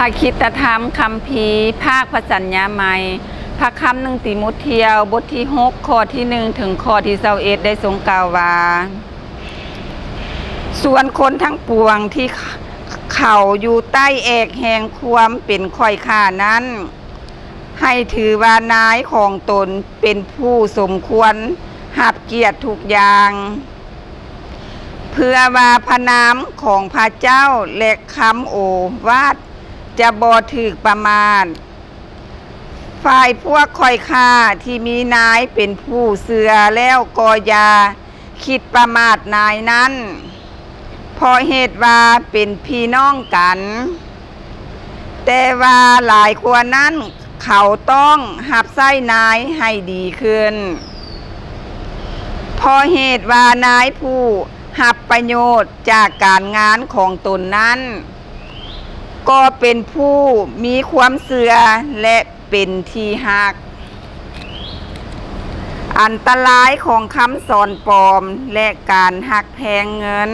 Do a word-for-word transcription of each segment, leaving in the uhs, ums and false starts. คคิตธรรมคัมภีร์ภาคพระสัญญาใหม่พระคำหนึ่งติโมเธียวบทที่หกข้อที่หนึ่งถึงข้อที่สิบเอ็ดได้ทรงกล่าวว่าส่วนคนทั้งปวงที่เขาอยู่ใต้เอกแห่งความเป็นค่อยข้านั้นให้ถือว่านายของตนเป็นผู้สมควรหับเกียรติทุกอย่างเพื่อว่าพระนามของพระเจ้าและคำโอวาทจะบ่ถูกประมาทฝ่ายพวกค่อยข้าที่มีนายเป็นผู้เสือแล้วก็อย่าคิดประมาทนายนั้นเพราะเหตุว่าเป็นพี่น้องกันแต่ว่าหลายครัวนั้นเขาต้องหับไส้นายให้ดีขึ้นเพราะเหตุว่านายผู้หับประโยชน์จากการงานของตนนั้นก็เป็นผู้มีความเสื่อและเป็นที่หักอันตรายของคำสอนปลอมและการหักแพงเงิน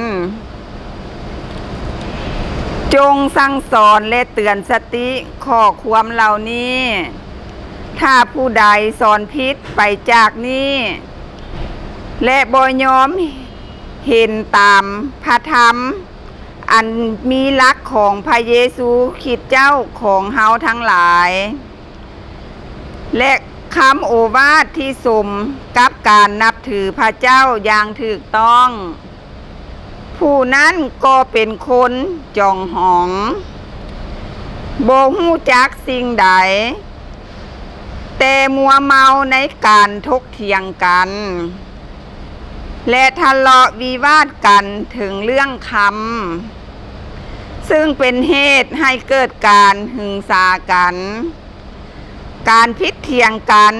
จงสั่งสอนและเตือนสติข้อความเหล่านี้ถ้าผู้ใดสอนผิดไปจากนี้และบ่ยอมเห็นตามพระธรรมอันมีหลักของพระเยซูคริสต์เจ้าของเฮาทั้งหลายและคำโอวาทที่สมกับการนับถือพระเจ้าอย่างถูกต้องผู้นั้นก็เป็นคนจ่องหองบ่ฮู้จักสิ่งใดแต่มัวเมาในการถกเถียงกันและทะเลาะวิวาทกันถึงเรื่องคำซึ่งเป็นเหตุให้เกิดการหึงสากันการพิษเถียงกัน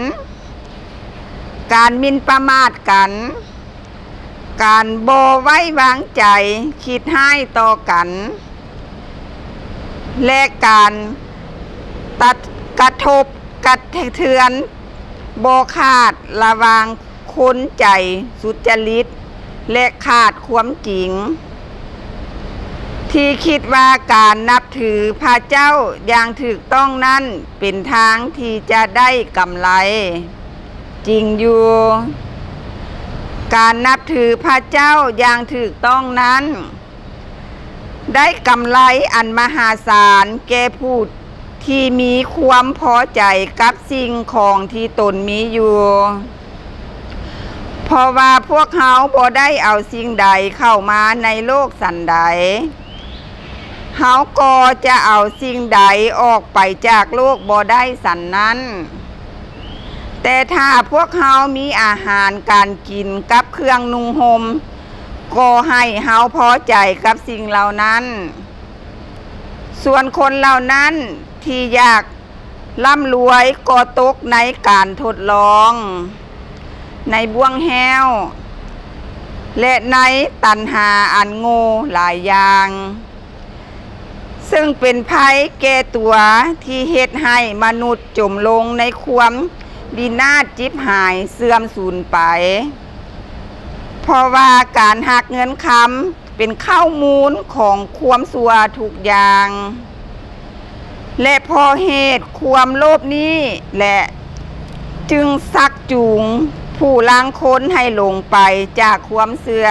การมินประมาทกันการบ่ไว้วางใจคิดให้ต่อกันและการตัดกระทบกระเทือนบ่ขาดระวังคนใจสุจริตและขาดความจริงที่คิดว่าการนับถือพระเจ้าอย่างถูกต้องนั้นเป็นทางที่จะได้กำไรจริงอยู่การนับถือพระเจ้าอย่างถูกต้องนั้นได้กำไรอันมหาศาลแก่ผู้ที่มีความพอใจกับสิ่งของที่ตนมีอยู่เพราะว่าพวกเขาบ่ได้เอาสิ่งใดเข้ามาในโลกสันใดเขาก็จะเอาสิ่งใดออกไปจากโลกบ่ได้สันนั้นแต่ถ้าพวกเขามีอาหารการกินกับเครื่องนุ่งห่มก็ให้เขาพอใจกับสิ่งเหล่านั้นส่วนคนเหล่านั้นที่อยากร่ำรวยก็ตกในการทดลองในบ่วงแห้วและในตัณหาอันโง่หลายอย่างซึ่งเป็นภัยแก่ตัวที่เฮ็ดให้มนุษย์จมลงในความวินาศจิบหายเสื่อมสูญไปเพราะว่าการหักเงินคำเป็นข้าวมูลของความสัวทุกอย่างและพอเหตุความโลภนี้และจึงซักจูงผู้ล้างค้นให้ลงไปจากความเสื่อ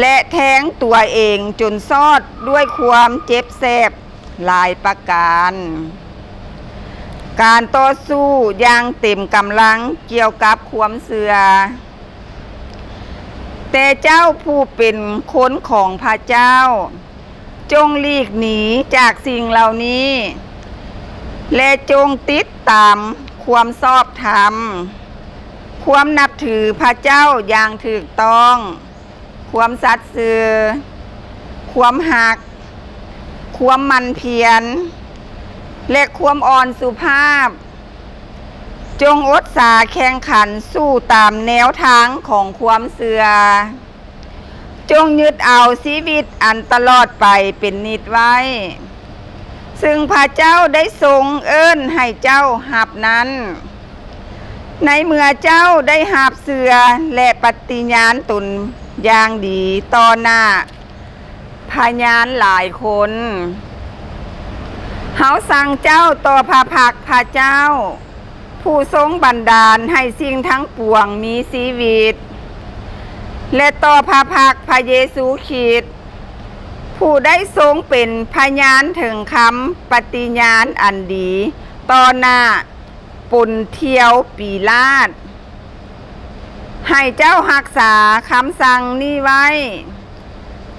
และแทงตัวเองจนซอดด้วยความเจ็บแสบหลายประการการต่อสู้อย่างเต็มกำลังเกี่ยวกับความเสื่อแต่เจ้าผู้เป็นคนของพระเจ้าจงหลีกหนีจากสิ่งเหล่านี้และจงติดตามความชอบธรรมความนับถือพระเจ้าอย่างถูกต้องความสัตย์ซื่อความหักความมันเพียรและความอ่อนสุภาพจงอดสาแข่งขันสู้ตามแนวทางของความเสื่อจงยึดเอาชีวิตอันตลอดไปเป็นนิจไว้ซึ่งพระเจ้าได้ทรงเอิ้นให้เจ้าหับนั้นในเมื่อเจ้าได้หับเสื่อและปฏิญาณตนอย่างดีต่อหน้าพยานหลายคน เฮาสั่งเจ้าต่อพาผักพาเจ้าผู้ทรงบันดาลให้สิ่งทั้งปวงมีชีวิตและต่อพาผักพระเยซูคริสต์ผู้ได้ทรงเป็นพยานถึงคำปฏิญาณอันดีต่อหน้าปุนเทียวปีลาศให้เจ้ารักษาคำสั่งนี้ไว้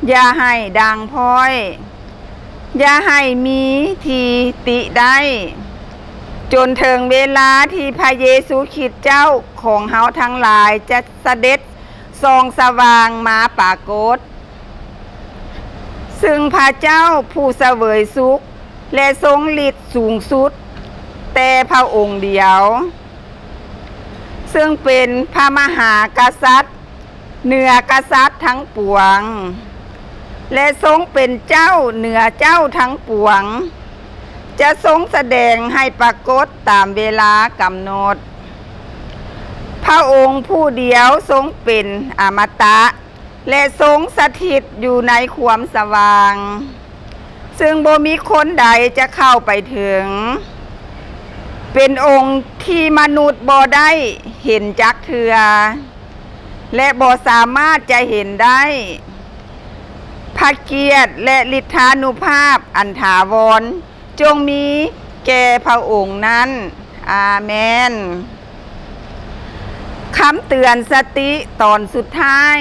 อย่าให้ด่างพร้อยอย่าให้มีทีติได้จนถึงเวลาที่พระเยซูคริสต์เจ้าของเฮาทั้งหลายจะเสด็จส่องสว่างมาปรากฏซึ่งพระเจ้าผู้เสวยสุขและทรงฤทธิ์สูงสุดแต่พระองค์เดียวซึ่งเป็นพระมหากษัตริย์เหนือกษัตริย์ทั้งปวงและทรงเป็นเจ้าเหนือเจ้าทั้งปวงจะทรงแสดงให้ปรากฏตามเวลากำหนดพระองค์ผู้เดียวทรงเป็นอมตะและทรงสถิตอยู่ในความสว่างซึ่งบ่มีคนใดจะเข้าไปถึงเป็นองค์ที่มนุษย์บ่ได้เห็นจักเทื่อและบ่สามารถจะเห็นได้พระเกียรติและฤทธานุภาพอันถาวรจงมีแก่พระองค์นั้นอาเมนคำเตือนสติตอนสุดท้าย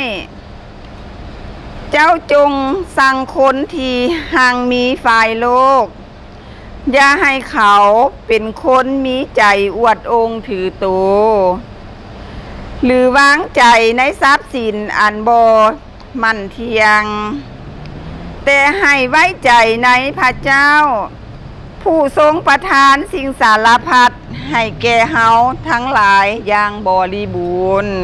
เจ้าจงสั่งคนที่ห่างมีฝ่ายโลกอย่าให้เขาเป็นคนมีใจอวดองค์ถือตัวหรือวางใจในทรัพย์สินอันบ่มั่นเทียงแต่ให้ไว้ใจในพระเจ้าผู้ทรงประทานสิ่งสารพัดให้แก่เฮาทั้งหลายอย่างบริบูรณ์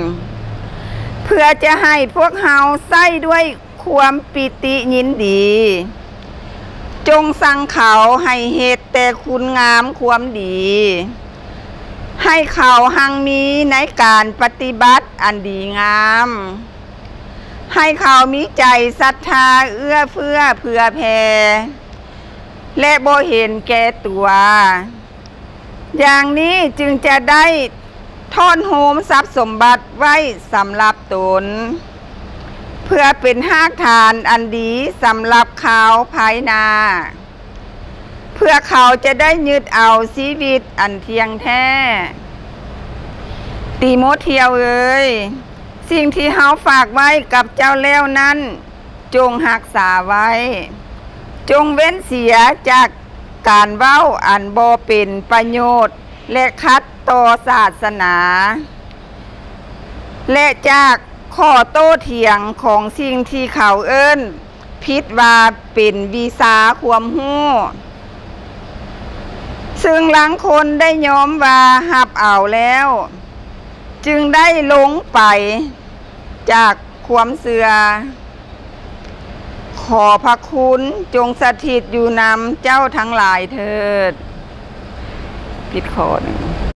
เพื่อจะให้พวกเฮาใช้ด้วยความปิติยินดีจงสั่งเขาให้เหตุแต่คุณงามความดีให้เขาหังมีในการปฏิบัติอันดีงามให้เขามีใจศรัทธาเอื้อเฟื้อเผื่อแผ่และบ่เห็นแก่ตัวอย่างนี้จึงจะได้ทอดโฮมทรัพย์สมบัติไว้สำหรับตนเพื่อเป็นหากฐานอันดีสำหรับเขาภายหน้าเพื่อเขาจะได้ยึดเอาชีวิตอันเที่ยงแท้ติโมเธียวเอ๋ยสิ่งที่เฮาฝากไว้กับเจ้าแล้วนั้นจงรักษาไว้จงเว้นเสียจากการเว้าอันบ่เป็นประโยชน์และขัดต่อศาสนาและจากข้อโต้เถียงของสิ่งที่เขาเอิ้นพิดว่าเป็นวิชาความรู้ซึ่งหลังคนได้ยอมว่าหับเอาแล้วจึงได้หลงไปจากความเสื่อขอพระคุณจงสถิตอยู่นำเจ้าทั้งหลายเถิดปิดขอหนึ่ง